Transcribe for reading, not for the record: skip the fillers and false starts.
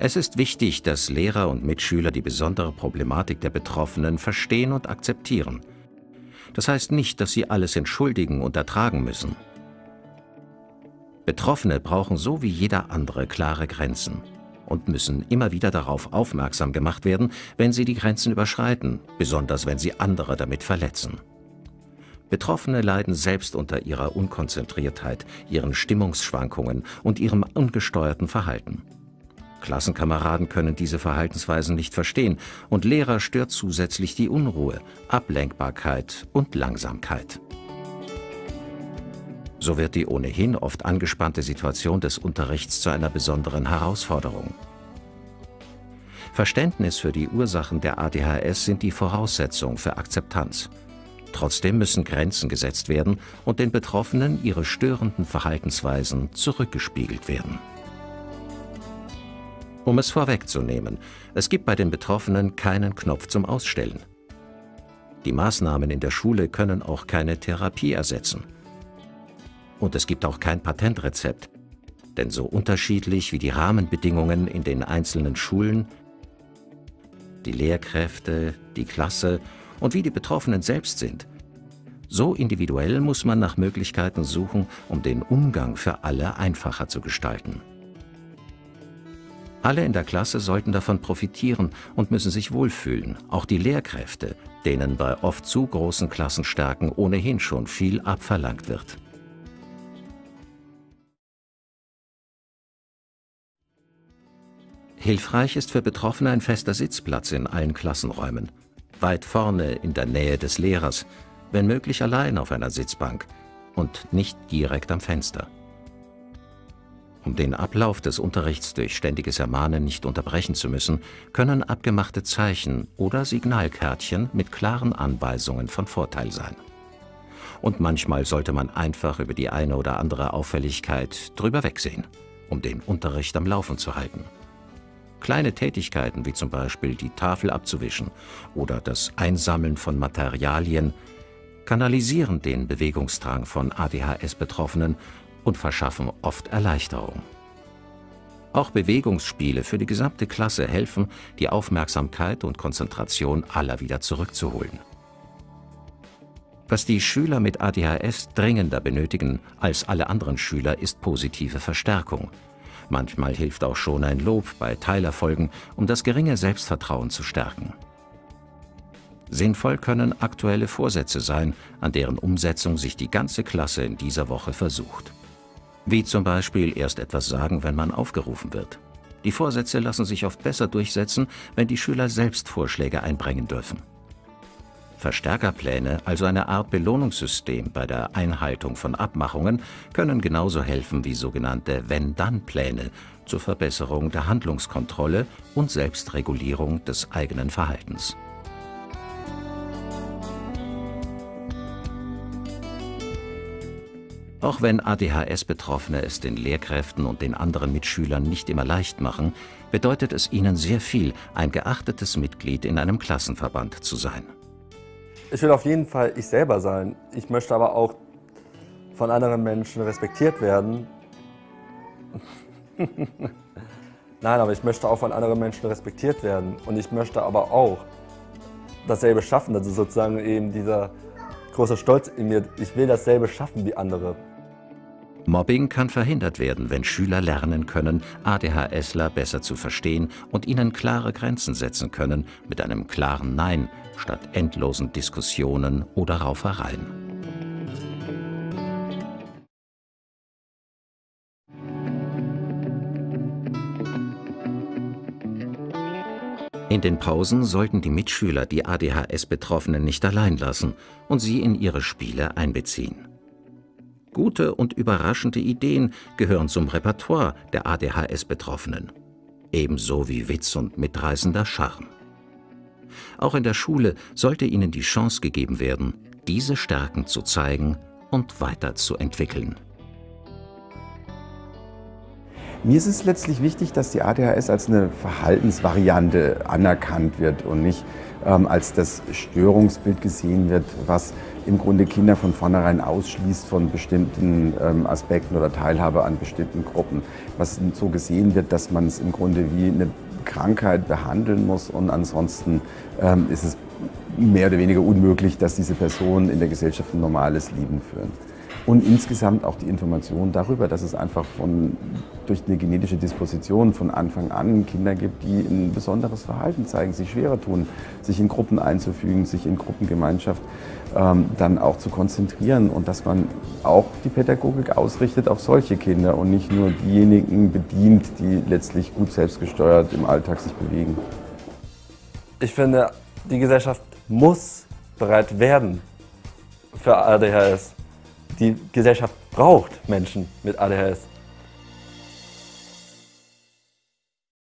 Es ist wichtig, dass Lehrer und Mitschüler die besondere Problematik der Betroffenen verstehen und akzeptieren. Das heißt nicht, dass sie alles entschuldigen und ertragen müssen. Betroffene brauchen so wie jeder andere klare Grenzen und müssen immer wieder darauf aufmerksam gemacht werden, wenn sie die Grenzen überschreiten, besonders wenn sie andere damit verletzen. Betroffene leiden selbst unter ihrer Unkonzentriertheit, ihren Stimmungsschwankungen und ihrem ungesteuerten Verhalten. Klassenkameraden können diese Verhaltensweisen nicht verstehen und Lehrer stört zusätzlich die Unruhe, Ablenkbarkeit und Langsamkeit. So wird die ohnehin oft angespannte Situation des Unterrichts zu einer besonderen Herausforderung. Verständnis für die Ursachen der ADHS sind die Voraussetzung für Akzeptanz. Trotzdem müssen Grenzen gesetzt werden und den Betroffenen ihre störenden Verhaltensweisen zurückgespiegelt werden. Um es vorwegzunehmen, es gibt bei den Betroffenen keinen Knopf zum Ausstellen. Die Maßnahmen in der Schule können auch keine Therapie ersetzen. Und es gibt auch kein Patentrezept, denn so unterschiedlich wie die Rahmenbedingungen in den einzelnen Schulen, die Lehrkräfte, die Klasse und wie die Betroffenen selbst sind, so individuell muss man nach Möglichkeiten suchen, um den Umgang für alle einfacher zu gestalten. Alle in der Klasse sollten davon profitieren und müssen sich wohlfühlen, auch die Lehrkräfte, denen bei oft zu großen Klassenstärken ohnehin schon viel abverlangt wird. Hilfreich ist für Betroffene ein fester Sitzplatz in allen Klassenräumen, weit vorne in der Nähe des Lehrers, wenn möglich allein auf einer Sitzbank und nicht direkt am Fenster. Um den Ablauf des Unterrichts durch ständiges Ermahnen nicht unterbrechen zu müssen, können abgemachte Zeichen oder Signalkärtchen mit klaren Anweisungen von Vorteil sein. Und manchmal sollte man einfach über die eine oder andere Auffälligkeit drüber wegsehen, um den Unterricht am Laufen zu halten. Kleine Tätigkeiten wie zum Beispiel die Tafel abzuwischen oder das Einsammeln von Materialien kanalisieren den Bewegungsdrang von ADHS-Betroffenen und verschaffen oft Erleichterung. Auch Bewegungsspiele für die gesamte Klasse helfen, die Aufmerksamkeit und Konzentration aller wieder zurückzuholen. Was die Schüler mit ADHS dringender benötigen als alle anderen Schüler, ist positive Verstärkung. Manchmal hilft auch schon ein Lob bei Teilerfolgen, um das geringe Selbstvertrauen zu stärken. Sinnvoll können aktuelle Vorsätze sein, an deren Umsetzung sich die ganze Klasse in dieser Woche versucht. Wie zum Beispiel erst etwas sagen, wenn man aufgerufen wird. Die Vorsätze lassen sich oft besser durchsetzen, wenn die Schüler selbst Vorschläge einbringen dürfen. Verstärkerpläne, also eine Art Belohnungssystem bei der Einhaltung von Abmachungen, können genauso helfen wie sogenannte Wenn-Dann-Pläne zur Verbesserung der Handlungskontrolle und Selbstregulierung des eigenen Verhaltens. Auch wenn ADHS-Betroffene es den Lehrkräften und den anderen Mitschülern nicht immer leicht machen, bedeutet es ihnen sehr viel, ein geachtetes Mitglied in einem Klassenverband zu sein. Ich will auf jeden Fall ich selber sein. Ich möchte aber auch von anderen Menschen respektiert werden. Nein, aber ich möchte auch von anderen Menschen respektiert werden. Und ich möchte aber auch dasselbe schaffen. Das ist sozusagen eben dieser große Stolz in mir. Ich will dasselbe schaffen wie andere. Mobbing kann verhindert werden, wenn Schüler lernen können, ADHSler besser zu verstehen und ihnen klare Grenzen setzen können mit einem klaren Nein statt endlosen Diskussionen oder Raufereien. In den Pausen sollten die Mitschüler die ADHS-Betroffenen nicht allein lassen und sie in ihre Spiele einbeziehen. Gute und überraschende Ideen gehören zum Repertoire der ADHS-Betroffenen, ebenso wie Witz und mitreißender Charme. Auch in der Schule sollte ihnen die Chance gegeben werden, diese Stärken zu zeigen und weiterzuentwickeln. Mir ist es letztlich wichtig, dass die ADHS als eine Verhaltensvariante anerkannt wird und nicht als das Störungsbild gesehen wird, was im Grunde Kinder von vornherein ausschließt von bestimmten Aspekten oder Teilhabe an bestimmten Gruppen. Was so gesehen wird, dass man es im Grunde wie eine Krankheit behandeln muss, und ansonsten ist es mehr oder weniger unmöglich, dass diese Personen in der Gesellschaft ein normales Leben führen. Und insgesamt auch die Information darüber, dass es einfach durch eine genetische Disposition von Anfang an Kinder gibt, die ein besonderes Verhalten zeigen, sich schwerer tun, sich in Gruppen einzufügen, sich in Gruppengemeinschaft dann auch zu konzentrieren, und dass man auch die Pädagogik ausrichtet auf solche Kinder und nicht nur diejenigen bedient, die letztlich gut selbstgesteuert im Alltag sich bewegen. Ich finde, die Gesellschaft muss bereit werden für ADHS. Die Gesellschaft braucht Menschen mit ADHS.